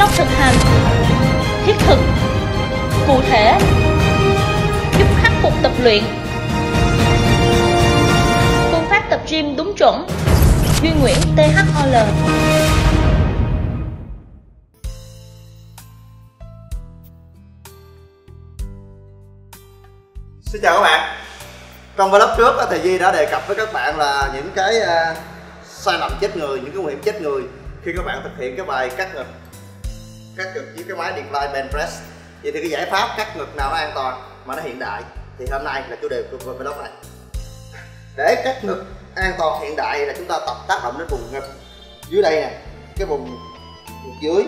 Vlog thực hành thiết thực, cụ thể, giúp khắc phục tập luyện, phương pháp tập gym đúng chuẩn. Duy Nguyễn THOL. Xin chào các bạn. Trong vlog trước thì Duy đã đề cập với các bạn là những cái sai lầm chết người, những cái nguy hiểm chết người khi các bạn thực hiện cái bài cắt ngực với cái máy Deploy Band Press. Vậy thì cái giải pháp cắt ngực nào nó an toàn mà nó hiện đại thì hôm nay là chủ đề của vlog này. Để cắt ngực an toàn hiện đại là chúng ta tập tác động đến vùng ngực dưới đây nè, cái vùng ngực dưới,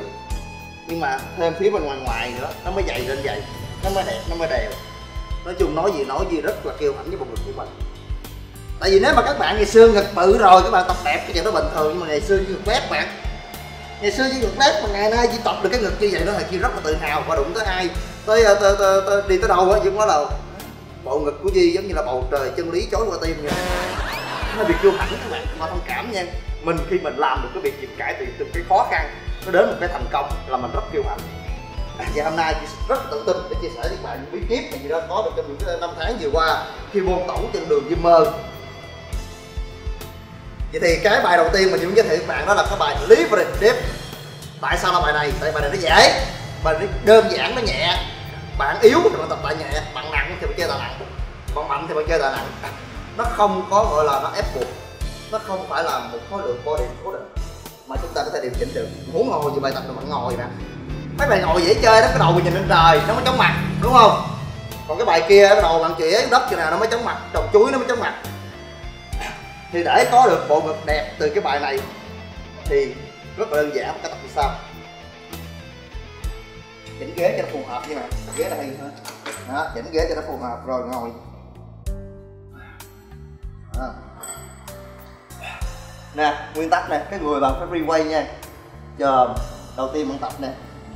nhưng mà thêm phía bên ngoài nữa nó mới dày lên, dày nó mới đẹp, nó mới đều. Nói chung nói gì rất là kiêu hãnh với vùng ngực của mình. Tại vì nếu mà các bạn ngày xưa ngực bự rồi các bạn tập đẹp cái chuyện đó bình thường, nhưng mà ngày xưa ngực bét bạn, ngày xưa ngực bét mà ngày nay chỉ tập được cái ngực như vậy đó là Duy rất là tự hào. Và đụng tới ai tới đi tới đâu á Duy cũng nói là bộ ngực của Duy giống như là bầu trời chân lý chói qua tim vậy. Nó bị kiêu hãnh các bạn, mà thông cảm nha. Mình khi mình làm được cái việc gì cải thiện từ cái khó khăn nó đến một cái thành công là mình rất kiêu hãnh. Và hôm nay Duy rất tự tin để chia sẻ với các bạn những bí kíp mà Duy đã có được trong những 5 tháng vừa qua khi mô tổng trên đường Duy mơ. Vậy thì cái bài đầu tiên mà Duy muốn giới thiệu các bạn đó là cái bài Leverage Dip. Tại sao là bài này? Tại bài này nó dễ, bài này đơn giản, nó nhẹ. Bạn yếu thì bạn tập tạ nhẹ, bạn nặng thì bạn chơi tạ nặng, bạn mạnh thì bạn chơi tạ nặng. Nó không có gọi là nó ép buộc, nó không phải là một khối lượng body cố định mà chúng ta có thể điều chỉnh được. Muốn ngồi gì bài tập là bạn ngồi nè, mấy bài ngồi dễ chơi đó, cái đầu mình nhìn lên trời nó mới chóng mặt, đúng không? Còn cái bài kia cái đầu bạn chĩa xuống đất chừng nào nó mới chóng mặt, trồng chuối nó mới chóng mặt. Thì để có được bộ ngực đẹp từ cái bài này thì rất là đơn giản. Cái tập như sau, chỉnh ghế cho nó phù hợp, nhưng mà ghế là hay hơn đó, chỉnh ghế cho nó phù hợp rồi ngồi. Nè, nguyên tắc nè, cái người bạn phải free quay nha. Chồm, đầu tiên bạn tập nè,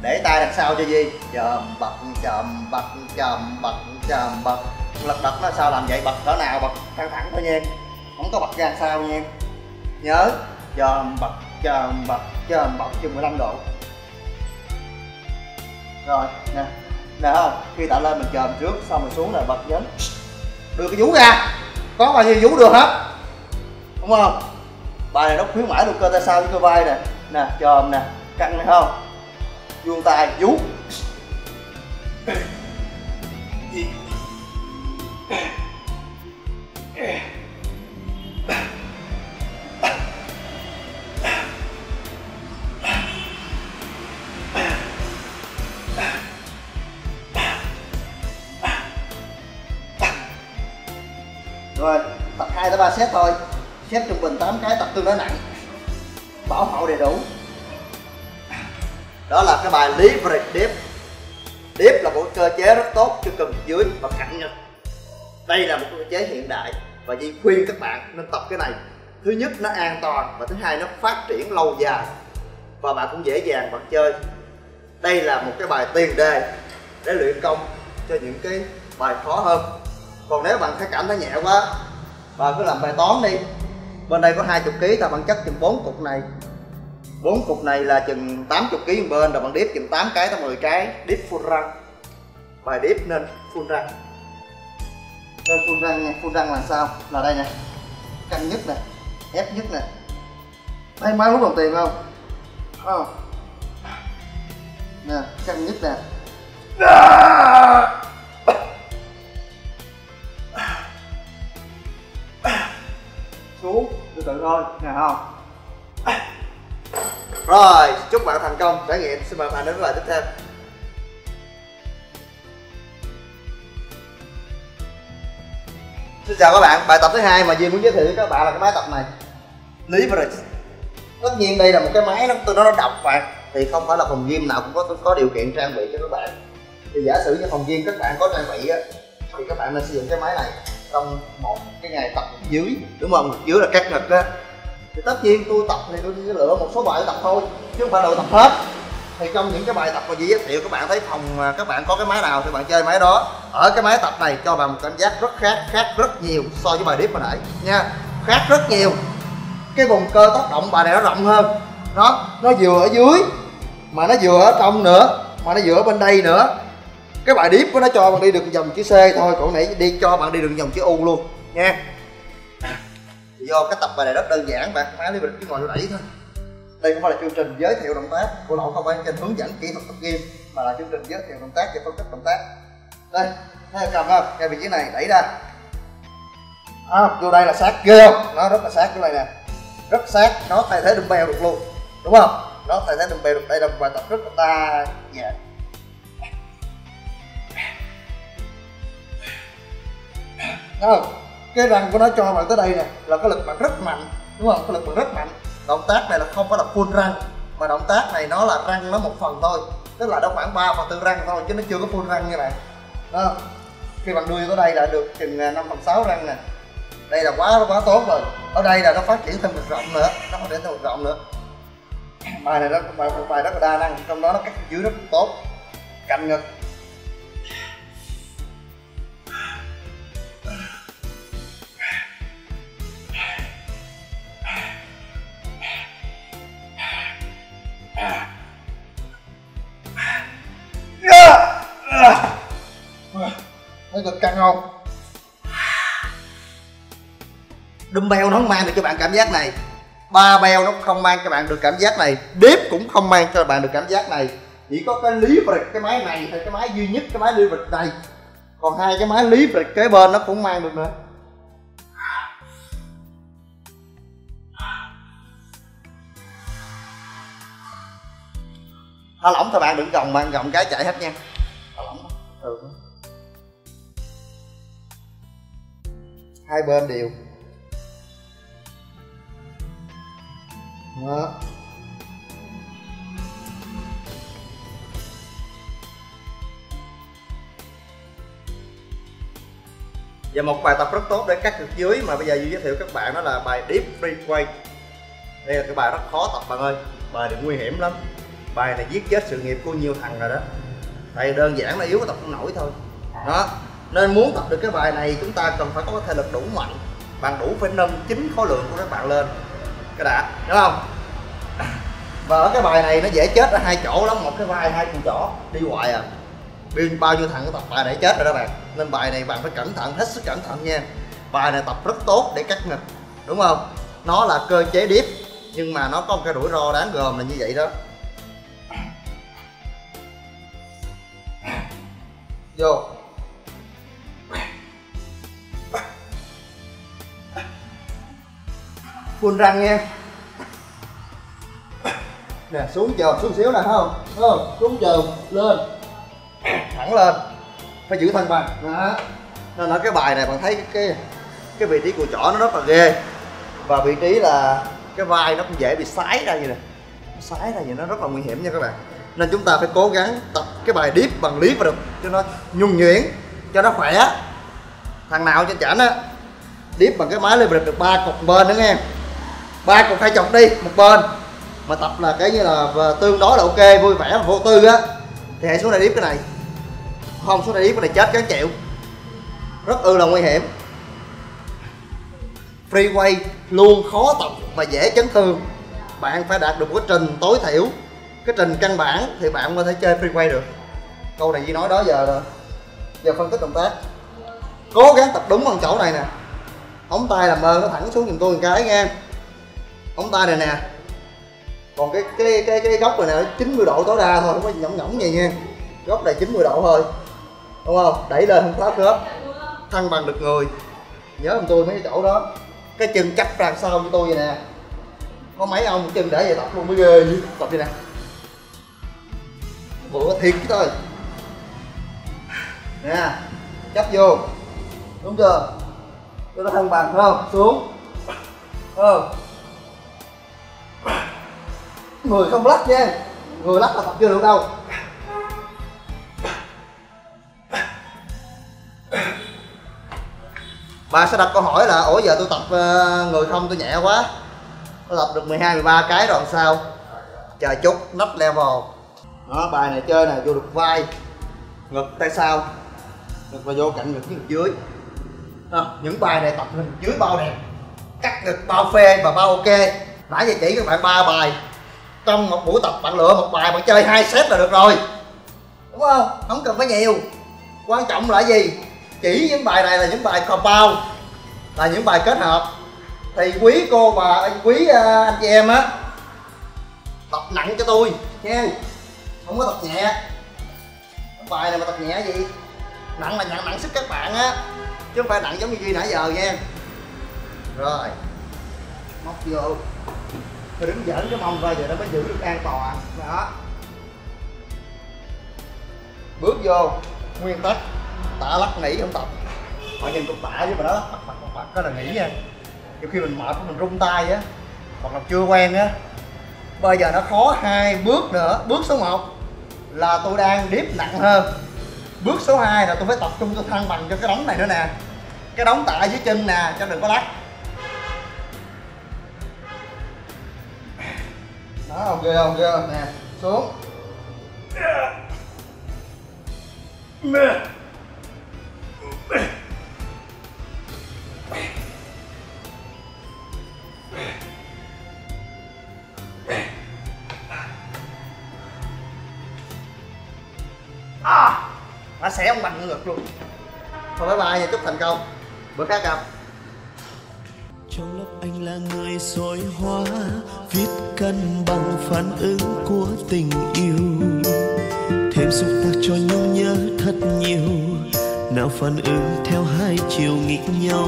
để tay đằng sau cho Duy. Chồm bật, chồm bật, chồm bật, chồm bật. Lật đật nó sao làm vậy, bật cỡ nào, bật căng thẳng thôi nha, không có bật ra sao nha. Nhớ, chồm bật, chồm bật, chồm bật chừng 15 độ. Rồi, nè, nè không, khi tạo lên mình chồm trước, xong rồi xuống là bật nhấn. Đưa cái vú ra, có bao nhiêu vú được hết, đúng không? Bài này nó khuyến mãi luôn cơ tay sau với cơ vai nè. Nè, chồm nè, căng này không? Vuông tay, vú. Rồi, tập 2 tới 3 set thôi. Set trung bình 8 cái, tập tương đối nặng, bảo hộ đầy đủ. Đó là cái bài Leverage Dip. Dip là một cơ chế rất tốt cho cần dưới và cạnh ngực. Đây là một cơ chế hiện đại và Duy khuyên các bạn nên tập cái này. Thứ nhất nó an toàn, và thứ hai nó phát triển lâu dài, và bạn cũng dễ dàng bạn chơi. Đây là một cái bài tiền đề để luyện công cho những cái bài khó hơn. Còn nếu bạn thấy cảm thấy nhẹ quá, bạn cứ làm bài toán đi. Bên đây có 20 kg, ta bạn chắc chừng 4 cục này. 4 cục này là chừng 80 kg một bên, rồi bạn dip chừng 8 cái tới 10 cái, dip full răng. Bài dip nên full răng. Nên full răng nha, full răng là sao? Là đây nè. Căng nhất nè, ép nhất nè. Đây má rút đồng tiền không? Không. Nè, căng nhất nè. Xuống, từ từ thôi, nè không? Rồi, chúc bạn thành công, trải nghiệm. Xin mời bạn đến với bài tiếp theo. Xin chào các bạn, bài tập thứ hai mà Duy muốn giới thiệu với các bạn là cái máy tập này, Leverage. Tất nhiên đây là một cái máy nó độc bạn, thì không phải là phòng gym nào cũng có điều kiện trang bị cho các bạn. Thì giả sử như phòng gym các bạn có trang bị á, thì các bạn nên sử dụng cái máy này trong một cái ngày tập dưới, đúng không? Ngực dưới là cắt ngực á. Thì tất nhiên tôi tập thì tôi sẽ lựa một số bài tập thôi, chứ không phải đầu tập hết. Thì trong những cái bài tập mà Duy giới thiệu, các bạn thấy phòng các bạn có cái máy nào thì bạn chơi máy đó. Ở cái máy tập này cho bạn một cảm giác rất khác rất nhiều so với bài dip hồi nãy nha, khác rất nhiều. Cái vùng cơ tác động bài này nó rộng hơn, nó vừa ở dưới mà nó vừa ở trong nữa, mà nó vừa ở bên đây nữa. Cái bài Dip nó cho bạn đi được vòng chữ C thôi, còn nãy đi cho bạn đi được vòng chữ U luôn nha. Vô cái tập bài này rất đơn giản, bạn máy Leverage chỉ ngồi đẩy thôi. Đây không phải là chương trình giới thiệu động tác của Lậu, không phải kênh hướng dẫn kỹ thuật tập gym, mà là chương trình giới thiệu động tác và phân tích động tác. Đây, thấy cầm không? Ngay vị trí này đẩy ra. À, vô đây là sát ghê không? Nó rất là sát chỗ này nè, rất sát, nó thay thế dumbbell được luôn, đúng không? Nó thay thế dumbbell được. Đây là một bài tập rất là đa dạng. Cái răng của nó cho bạn tới đây nè là cái lực bạn rất mạnh, đúng không? Cái lực bạn rất mạnh. Động tác này là không phải là full răng, mà động tác này nó là răng nó một phần thôi, tức là nó khoảng 3/4 răng thôi, chứ nó chưa có full răng như này. Đó. Khi bạn đưa tới đây là được chừng 5/6 răng nè. Đây là quá tốt rồi. Ở đây là nó phát triển thêm một rộng nữa, nó phát triển thêm một rộng nữa. Bài này bài rất là đa năng, trong đó nó cắt dưới rất tốt. Cạnh ngực. Thấy cực căng không? Dumbbell nó không mang được cho bạn cảm giác này, Barbell nó không mang cho bạn được cảm giác này, Dip cũng không mang cho bạn được cảm giác này. Chỉ có cái Leverage, cái máy này thì cái máy duy nhất, cái máy Leverage này. Còn hai cái máy Leverage kế bên nó cũng mang được nữa. Thả lỏng thôi bạn, đừng gồng, bạn gồng cái chạy hết nha. Thả lỏng. Hai bên đều. Đó. Và một bài tập rất tốt để cắt ngược dưới mà bây giờ Duy giới thiệu các bạn đó là bài Deep Free Quay. Đây là cái bài rất khó tập bạn ơi, bài này nguy hiểm lắm. Bài này giết chết sự nghiệp của nhiều thằng rồi đó. Tại đơn giản là yếu có tập không nổi thôi. Đó. Nên muốn tập được cái bài này chúng ta cần phải có thể lực đủ mạnh. Bạn đủ phải nâng chính khối lượng của các bạn lên cái đã, đúng không? Và ở cái bài này nó dễ chết ở hai chỗ lắm, một cái vai hai con chỏ đi hoài à, biên bao nhiêu thằng cái tập bài này chết rồi đó bạn. Nên bài này bạn phải cẩn thận, hết sức cẩn thận nha. Bài này tập rất tốt để cắt ngực, đúng không? Nó là cơ chế Dip nhưng mà nó có một cái rủi ro đáng gờm là như vậy đó. Vô full răng nha. Nè, xuống chờ, xuống xíu nè, thấy không? Xuống chờ, lên. Thẳng lên. Phải giữ thân bằng. Đó. Nên ở cái bài này bạn thấy cái vị trí của chỏ nó rất là ghê. Và vị trí là cái vai nó cũng dễ bị sái ra vậy nè. Sái ra vậy nó rất là nguy hiểm nha các bạn. Nên chúng ta phải cố gắng tập cái bài Dip bằng Leverage được cho nó nhuần nhuyễn, cho nó khỏe. Thằng nào trên chảnh á, Dip bằng cái máy Leverage được 3 cục bên nữa nghe. 3 cục hai chọc đi một bên, mà tập là cái như là tương đối là ok, vui vẻ và vô tư á thì hãy xuống đây Dip cái này. Không xuống đây Dip cái này chết cán chịu, rất là nguy hiểm. Freeway luôn khó tập và dễ chấn thương. Bạn phải đạt được cái trình tối thiểu, cái trình căn bản thì bạn có thể chơi freeway được. Câu này Duy nói đó giờ phân tích động tác. Cố gắng tập đúng bằng chỗ này nè. Ống tay làm ơn nó thẳng xuống giùm tôi một cái nha. Ống tay này nè. Còn cái góc này nè 90 độ tối đa thôi, không có nhõng nhõng vậy nha. Góc này 90 độ thôi. Đúng không? Đẩy lên không thoát khớp. Thăng bằng được người. Nhớ giùm tôi mấy cái chỗ đó. Cái chân chắc ra sau cho tôi vậy nè. Có mấy ông chân để vậy tập luôn mới ghê như tập vậy nè. Bữa thiệt chứ tôi. Nè, chấp vô. Đúng chưa? Cho nó thăng bằng không? Xuống. Người không lắc nha. Người lắc là tập chưa được đâu. Bạn sẽ đặt câu hỏi là ủa giờ tôi tập người không tôi nhẹ quá. Tôi tập được 12 13 cái rồi sao? Chờ chút nắp level. Đó, bài này chơi nè, vô được vai, ngực tay sau. Ngực và vô cạnh ngực với ngực dưới. À, những bài này tập hình dưới bao đẹp, cắt ngực bao phê và bao ok. Nãy giờ chỉ các bạn 3 bài Trong một buổi tập bạn lựa một bài, bạn chơi 2 set là được rồi, đúng không? Không cần phải nhiều. Quan trọng là gì? Chỉ những bài này là những bài compound, là những bài kết hợp. Thì quý cô và quý anh chị em á, tập nặng cho tôi nha, không có tập nhẹ. Bài này mà tập nhẹ gì nặng là nặng sức các bạn á, chứ không phải nặng giống như Duy nãy giờ nha. Rồi móc vô, tôi đứng dẫn cái mông ra giờ nó mới giữ được an toàn đó. Bước vô nguyên tắc tạ lắc nghỉ không tập. Họ nhìn cục tạ với mà nó lắc mặt cái là nghỉ nha. Nhiều khi mình mệt mình rung tay á, hoặc là chưa quen á. Bây giờ nó khó 2 bước nữa. Bước số 1 là tôi đang dip nặng hơn. Bước số 2 là tôi phải tập trung tôi thăng bằng cho cái đống này nữa nè, cái đống tạ dưới chân nè, cho đừng có lắc. Đó, ok không? Ghê không? Nè, xuống. Nó xẻ ông bằng ngược luôn. Thôi bye bye, chúc thành công. Bữa khác gặp. Trong lớp anh là người soi hóa, viết cân bằng phản ứng của tình yêu. Thêm xúc tác cho nhau nhớ thật nhiều. Nào phản ứng theo hai chiều nghịch nhau.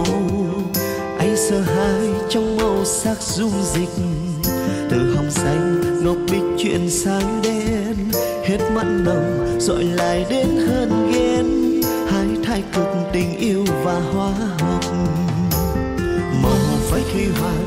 Anh sợ hãi trong màu sắc dung dịch. Từ hồng xanh, ngọc bích chuyển sang đen. Hết mặn nồng, dội lại đến hơn ghen. Hai thái cực tình yêu và hóa học. Màu phải khi hòa